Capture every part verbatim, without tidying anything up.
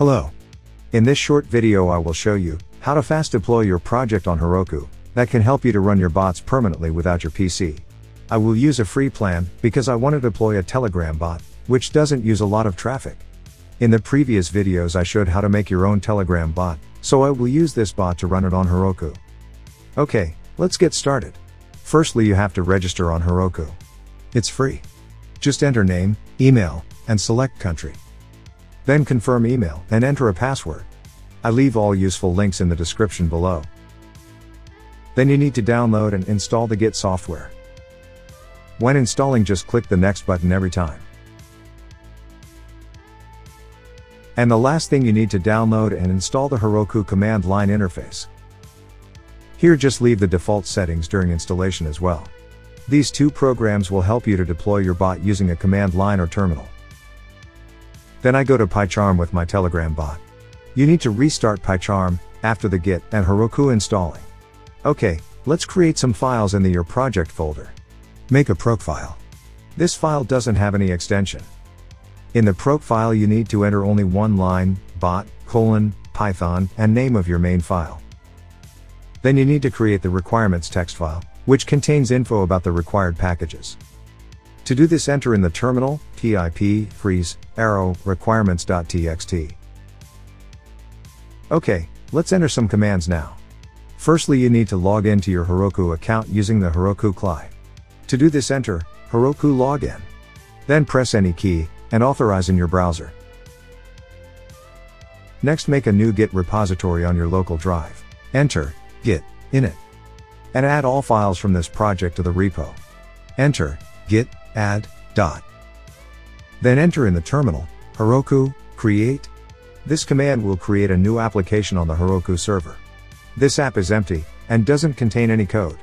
Hello. In this short video I will show you how to fast deploy your project on Heroku that can help you to run your bots permanently without your P C. I will use a free plan because I want to deploy a Telegram bot, which doesn't use a lot of traffic. In the previous videos I showed how to make your own Telegram bot, so I will use this bot to run it on Heroku. Okay, let's get started. Firstly, you have to register on Heroku. It's free. Just enter name, email, and select country. Then confirm email and enter a password. I leave all useful links in the description below. Then you need to download and install the Git software. When installing, just click the next button every time. And the last thing you need to download and install the Heroku command line interface. Here just leave the default settings during installation as well. These two programs will help you to deploy your bot using a command line or terminal. Then I go to PyCharm with my Telegram bot. You need to restart PyCharm after the Git and Heroku installing. Okay, let's create some files in the Your Project folder. Make a Procfile. This file doesn't have any extension. In the Procfile you need to enter only one line, bot, colon, Python, and name of your main file. Then you need to create the requirements text file, which contains info about the required packages. To do this, enter in the terminal, pip, freeze, arrow, requirements dot t x t. Okay, let's enter some commands now. Firstly, you need to log into your Heroku account using the Heroku C L I. To do this, enter Heroku login. Then press any key and authorize in your browser. Next, make a new Git repository on your local drive. Enter git init and add all files from this project to the repo. Enter git add dot. Then enter in the terminal Heroku create. This command will create a new application on the Heroku server. This app is empty and doesn't contain any code.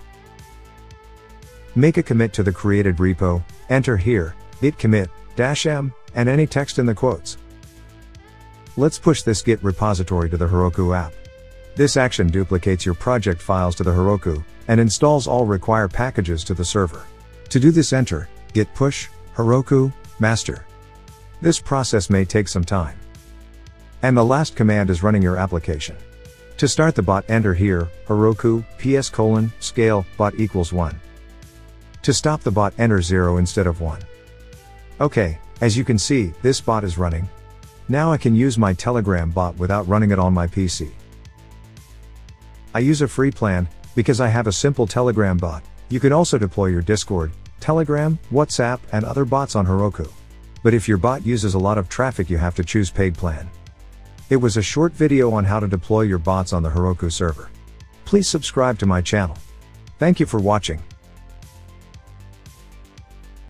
Make a commit to the created repo. Enter here git commit dash m and any text in the quotes. Let's push this Git repository to the Heroku app. This action duplicates your project files to the Heroku and installs all required packages to the server. To do this, enter git push Heroku master. This process may take some time. And the last command is running your application. To start the bot, enter here Heroku ps colon scale bot equals one. To stop the bot, enter zero instead of one. Okay, as you can see, this bot is running. Now I can use my Telegram bot without running it on my P C. I use a free plan because I have a simple Telegram bot. You can also deploy your Discord, Telegram, WhatsApp, and other bots on Heroku. But if your bot uses a lot of traffic, you have to choose paid plan. It was a short video on how to deploy your bots on the Heroku server. Please subscribe to my channel. Thank you for watching.